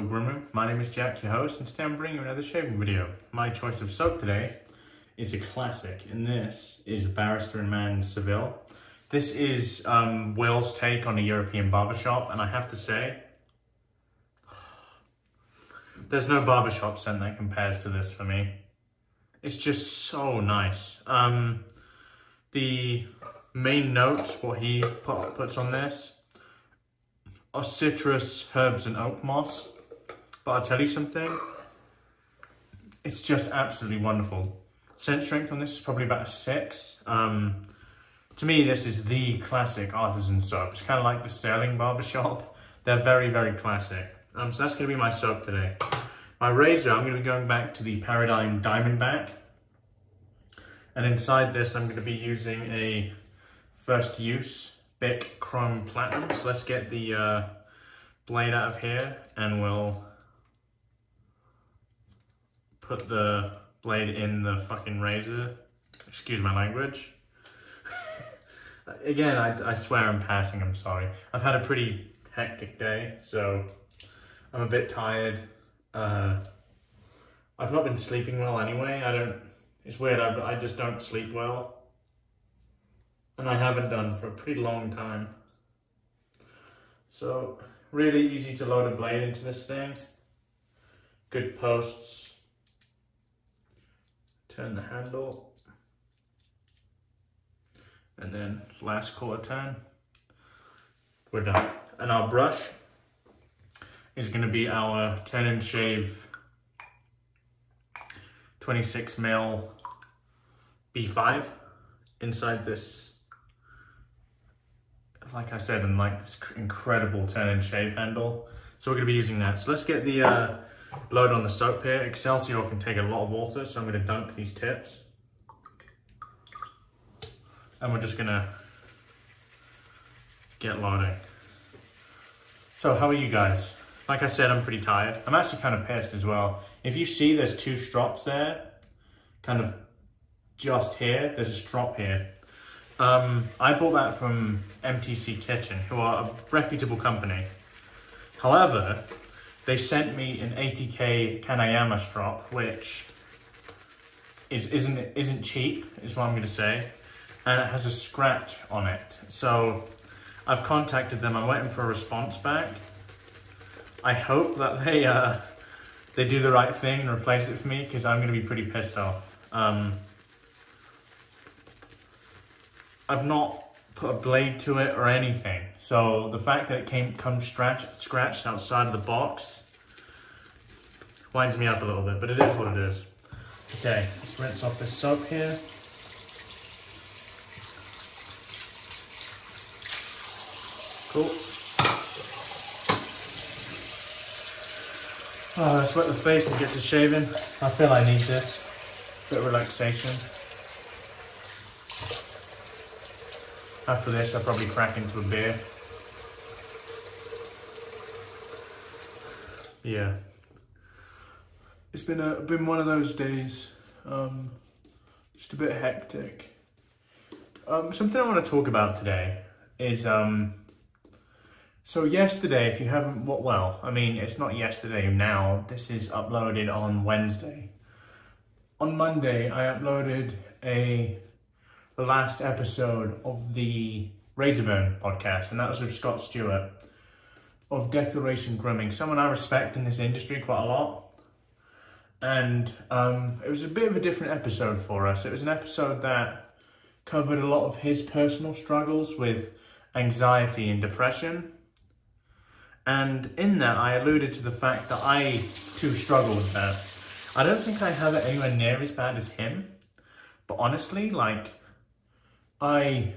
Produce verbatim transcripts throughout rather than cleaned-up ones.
Virtual Groomroom. My name is Jack, your host, and today I'm bringing you another shaving video. My choice of soap today is a classic, and this is Barrister and Mann Seville. This is um, Will's take on a European barbershop, and I have to say, there's no barbershop scent that compares to this for me. It's just so nice. Um, the main notes, what he put, puts on this, are citrus, herbs, and oak moss. But I'll tell you something, it's just absolutely wonderful. Scent strength on this is probably about a six. Um, to me, this is the classic artisan soap. It's kind of like the Sterling Barbershop. They're very, very classic. Um, so that's gonna be my soap today. My razor, I'm gonna be going back to the Paradigm Diamondback. And inside this, I'm gonna be using a first use Bic Chrome Platinum. So let's get the uh, blade out of here, and we'll put the blade in the fucking razor. Excuse my language. Again, I, I swear I'm passing, I'm sorry. I've had a pretty hectic day, so I'm a bit tired. Uh, I've not been sleeping well anyway. I don't, it's weird, I, I just don't sleep well. And I haven't done for a pretty long time. So, really easy to load a blade into this thing. Good posts. Turn the handle. And then last quarter turn. We're done. And our brush is going to be our TurnnShave twenty-six mil B five. Inside this, like I said, and like this incredible TurnnShave handle. So we're gonna be using that. So let's get the uh, load on the soap here. Excelsior can take a lot of water, so I'm gonna dunk these tips. And we're just gonna get loading. So how are you guys? Like I said, I'm pretty tired. I'm actually kind of pissed as well. If you see there's two strops there, kind of just here, there's a strop here. Um, I bought that from M T C Kitchen, who are a reputable company. However, they sent me an eighty K kanayama strop, which is, isn't, isn't cheap, is what I'm gonna say. And it has a scratch on it. So I've contacted them, I'm waiting for a response back. I hope that they, uh, they do the right thing and replace it for me, because I'm gonna be pretty pissed off. Um, I've not put a blade to it or anything. So the fact that it came comes scratch, scratched outside of the box winds me up a little bit, but it is what it is. Okay, let's rinse off this soap here. Cool. Oh, let's wet the face and get to shaving. I feel I need this. Bit of relaxation. After this, I'll probably crack into a beer. Yeah. It's been a been one of those days. Um, just a bit hectic. Um, something I want to talk about today is... Um, so yesterday, if you haven't... Well, I mean, it's not yesterday now. This is uploaded on Wednesday. On Monday, I uploaded a... the last episode of the Razor Burn podcast, and that was with Scott Stewart of Declaration Grooming, someone I respect in this industry quite a lot. And um, it was a bit of a different episode for us. It was an episode that covered a lot of his personal struggles with anxiety and depression. And in that, I alluded to the fact that I too struggle with that. I don't think I have it anywhere near as bad as him, but honestly, like, I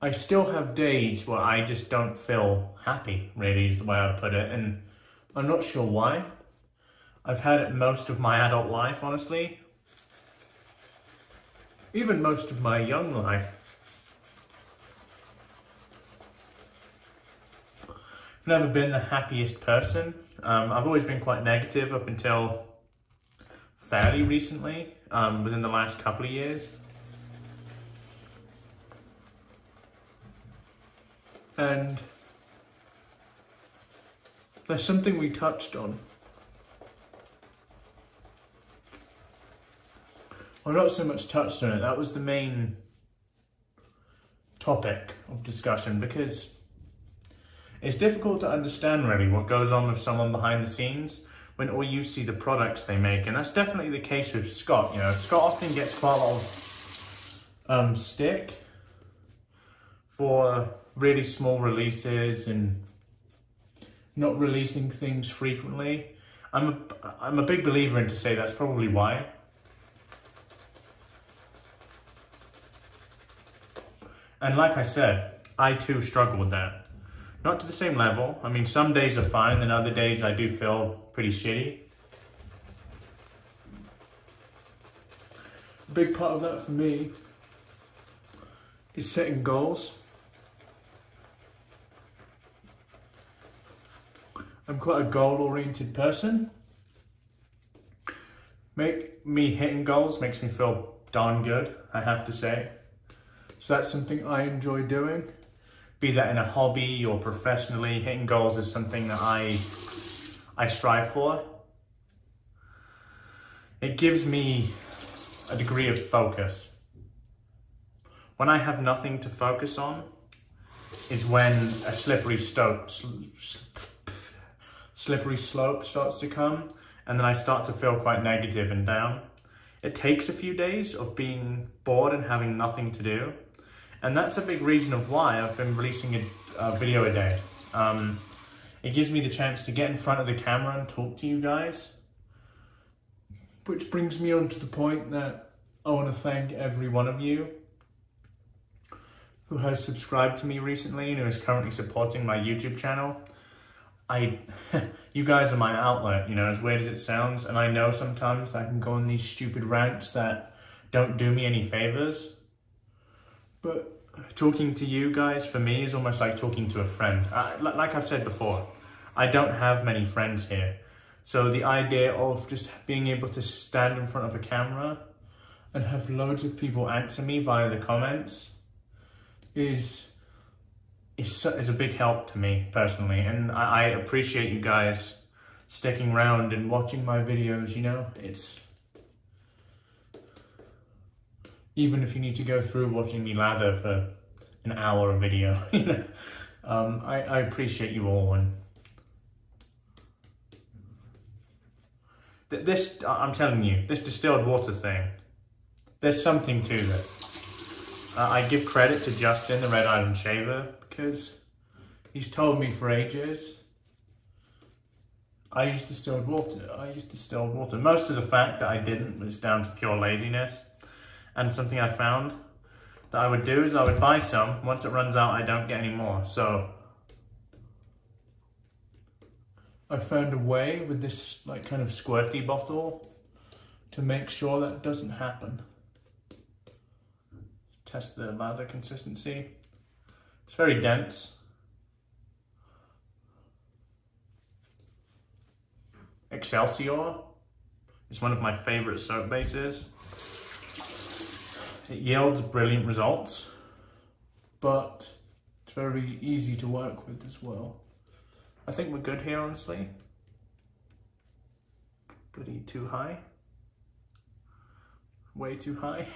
I still have days where I just don't feel happy, really, is the way I put it, and I'm not sure why. I've had it most of my adult life, honestly. Even most of my young life. I've never been the happiest person. Um, I've always been quite negative up until fairly recently, um, within the last couple of years. And There's something we touched on. Well, not so much touched on it, that was the main topic of discussion, because it's difficult to understand really what goes on with someone behind the scenes when all you see the products they make. And that's definitely the case with Scott. You know, Scott often gets quite a lot of um, stick for really small releases and not releasing things frequently. I'm a, I'm a big believer in to say that's probably why. And like I said, I too struggle with that. Not to the same level. I mean, some days are fine, then other days I do feel pretty shitty. A big part of that for me is setting goals. I'm quite a goal-oriented person. Make me hitting goals makes me feel darn good, I have to say. So that's something I enjoy doing. Be that in a hobby or professionally, hitting goals is something that I, I strive for. It gives me a degree of focus. When I have nothing to focus on is when a slippery slope, sl slippery slope starts to come, and then I start to feel quite negative and down. It takes a few days of being bored and having nothing to do. And that's a big reason of why I've been releasing a, a video a day. Um, it gives me the chance to get in front of the camera and talk to you guys. Which brings me on to the point that I want to thank every one of you who has subscribed to me recently and who is currently supporting my YouTube channel. I, you guys are my outlet, you know, as weird as it sounds. And I know sometimes that I can go on these stupid rants that don't do me any favors. But talking to you guys, for me, is almost like talking to a friend. I, like I've said before, I don't have many friends here. So the idea of just being able to stand in front of a camera and have loads of people answer me via the comments is, is, is a big help to me personally. And I, I appreciate you guys sticking around and watching my videos, you know? It's... Even if you need to go through watching me lather for an hour of video, you know, um, I, I appreciate you all. And th this, I'm telling you, this distilled water thing, there's something to that. Uh, I give credit to Justin, the Red Island Shaver, because he's told me for ages, I use distilled water, I use distilled water. Most of the fact that I didn't was down to pure laziness. And something I found that I would do is I would buy some. Once it runs out, I don't get any more. So I found a way with this like kind of squirty bottle to make sure that doesn't happen. Test the lather consistency. It's very dense. Excelsior is one of my favorite soap bases. It yields brilliant results, but it's very easy to work with as well. I think we're good here, honestly. Bloody too high. Way too high.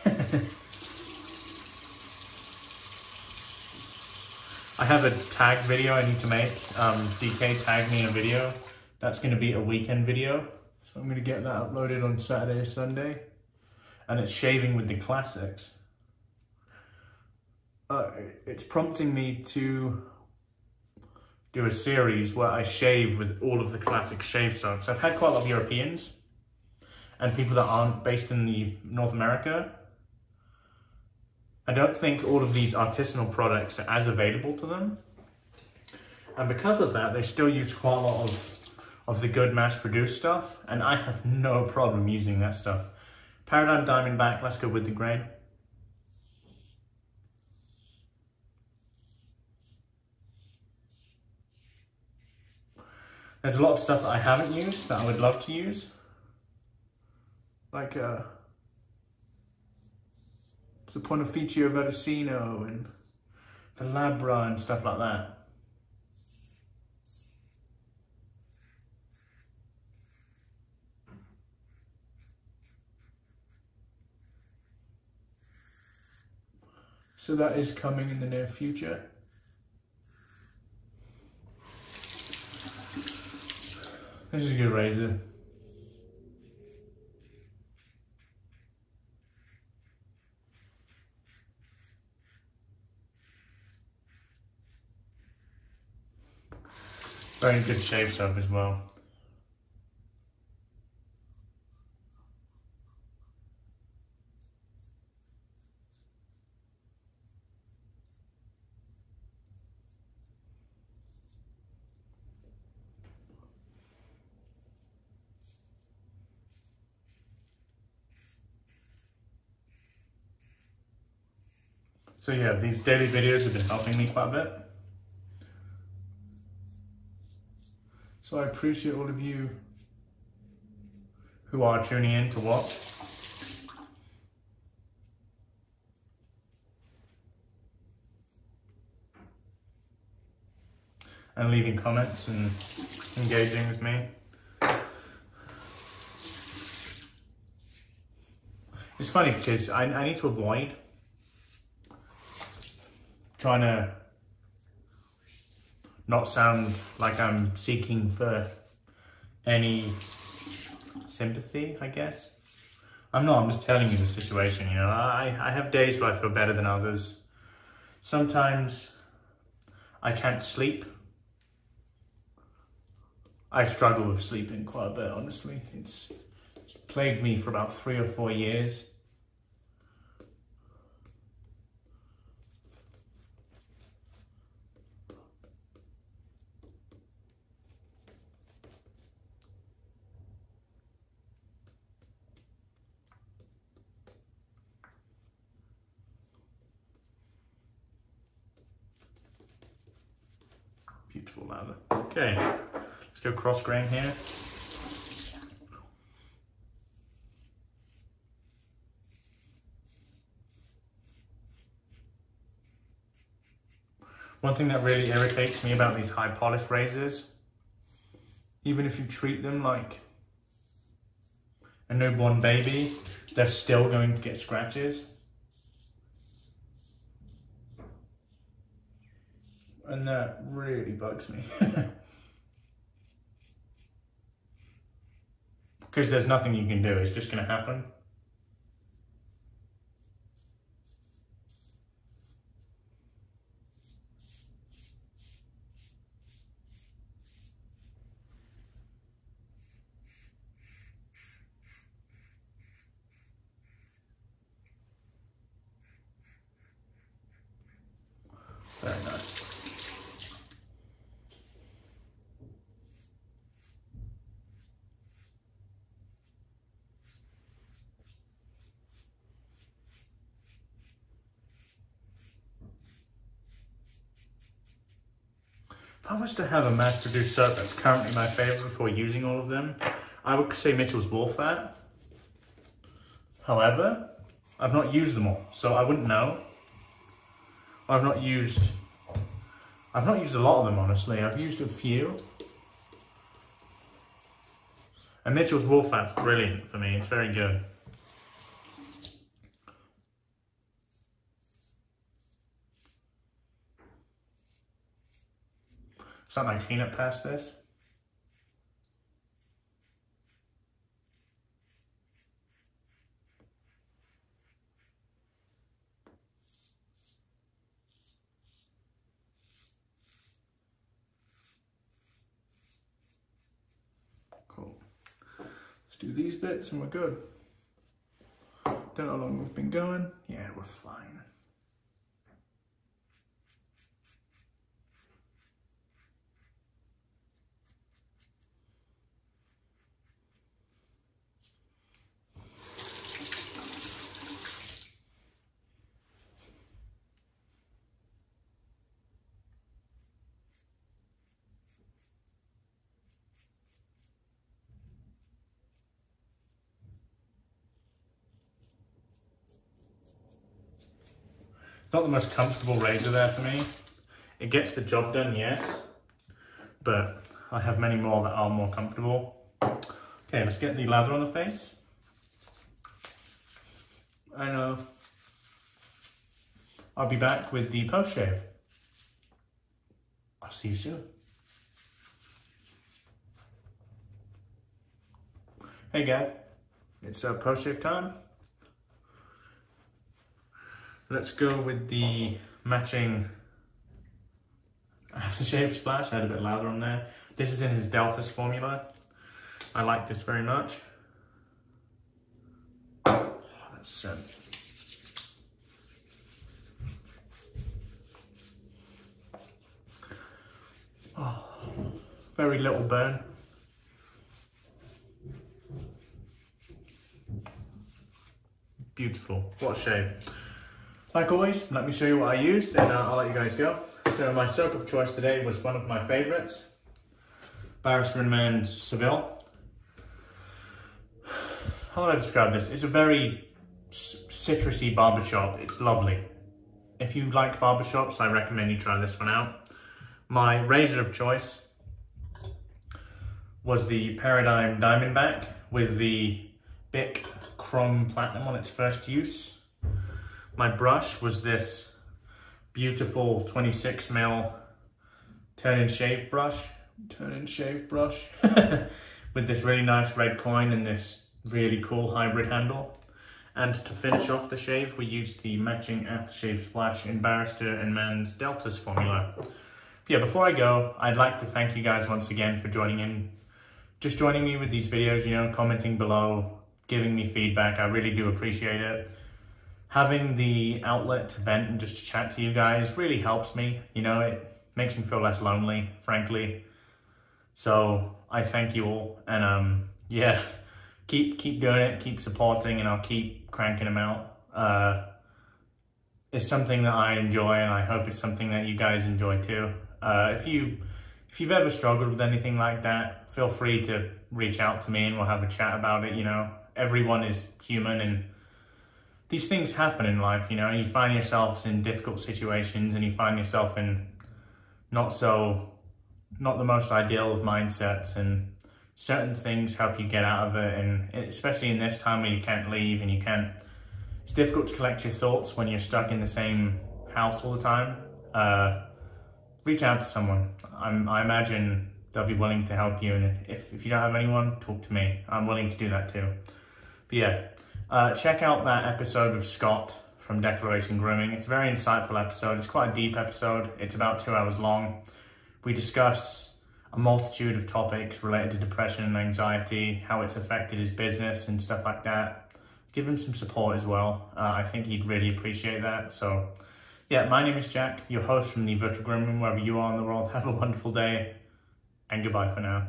I have a tag video I need to make. Um, D K tagged me in a video. That's going to be a weekend video. So I'm going to get that uploaded on Saturday or Sunday. And it's shaving with the classics. Uh, it's prompting me to do a series where I shave with all of the classic shave soaps. I've had quite a lot of Europeans and people that aren't based in the North America. I don't think all of these artisanal products are as available to them. And because of that, they still use quite a lot of, of the good mass-produced stuff. And I have no problem using that stuff. Paradigm Diamondback, let's go with the grain. There's a lot of stuff that I haven't used that I would love to use. Like uh, the Punta Ficcio Veracino and the Labra and stuff like that. So that is coming in the near future. This is a good razor. Very good shave sub as well. So yeah, these daily videos have been helping me quite a bit. So I appreciate all of you who are tuning in to watch. And leaving comments and engaging with me. It's funny because I, I need to avoid trying to not sound like I'm seeking for any sympathy, I guess. I'm not, I'm just telling you the situation, you know. I, I have days where I feel better than others. Sometimes I can't sleep. I struggle with sleeping quite a bit, honestly. It's, it's plagued me for about three or four years. Beautiful lather. Okay, let's go cross grain here. One thing that really irritates me about these high polish razors, even if you treat them like a newborn baby, they're still going to get scratches. And that really bugs me. Because there's nothing you can do, it's just gonna happen. Very nice. If I was to have a mass-produced soap that's currently my favorite for using all of them, I would say Mitchell's Woolfat. However, I've not used them all, so I wouldn't know. I've not used, I've not used a lot of them, honestly. I've used a few. And Mitchell's Woolfat's brilliant for me, it's very good. It's not like peanut past this. Cool. Let's do these bits and we're good. Don't know how long we've been going. Yeah, we're fine. Not the most comfortable razor there for me. It gets the job done, yes, but I have many more that are more comfortable. Okay, let's get the lather on the face. I know I'll be back with the post shave. I'll see you soon. Hey guys, it's uh, post shave time. Let's go with the matching aftershave splash. I had a bit lather on there. This is in his Delta's formula. I like this very much. Oh, that's scent. Oh, very little burn. Beautiful. What a shave. Like always, let me show you what I used and I'll let you guys go. So my soap of choice today was one of my favorites, Barrister and Mann's Seville. How would I describe this? It's a very citrusy barbershop. It's lovely. If you like barbershops, I recommend you try this one out. My razor of choice was the Paradigm Diamondback with the Bic Chrome Platinum on its first use. My brush was this beautiful twenty-six mil TurnnShave brush, TurnnShave brush, with this really nice red coin and this really cool hybrid handle. And to finish off the shave, we used the matching aftershave splash in Barrister and Mann's Delta's formula. But yeah, before I go, I'd like to thank you guys once again for joining in, just joining me with these videos, you know, commenting below, giving me feedback. I really do appreciate it. Having the outlet to vent and just to chat to you guys really helps me. You know, it makes me feel less lonely, frankly. So I thank you all. And um, yeah, keep keep doing it, keep supporting, and I'll keep cranking them out. Uh, it's something that I enjoy, and I hope it's something that you guys enjoy too. Uh, if you, if you've ever struggled with anything like that, feel free to reach out to me and we'll have a chat about it, you know. Everyone is human and these things happen in life, you know. You find yourselves in difficult situations and you find yourself in not so, not the most ideal of mindsets, and certain things help you get out of it, and especially in this time where you can't leave and you can't, it's difficult to collect your thoughts when you're stuck in the same house all the time. Uh, reach out to someone. I'm, I imagine they'll be willing to help you, and if, if you don't have anyone, talk to me. I'm willing to do that too. But yeah. Uh, check out that episode of Scott from Declaration Grooming. It's a very insightful episode. It's quite a deep episode. It's about two hours long. We discuss a multitude of topics related to depression and anxiety, how it's affected his business and stuff like that. Give him some support as well. Uh, I think he'd really appreciate that. So yeah, my name is Jack, your host from The Virtual Groomroom. Wherever you are in the world, have a wonderful day and goodbye for now.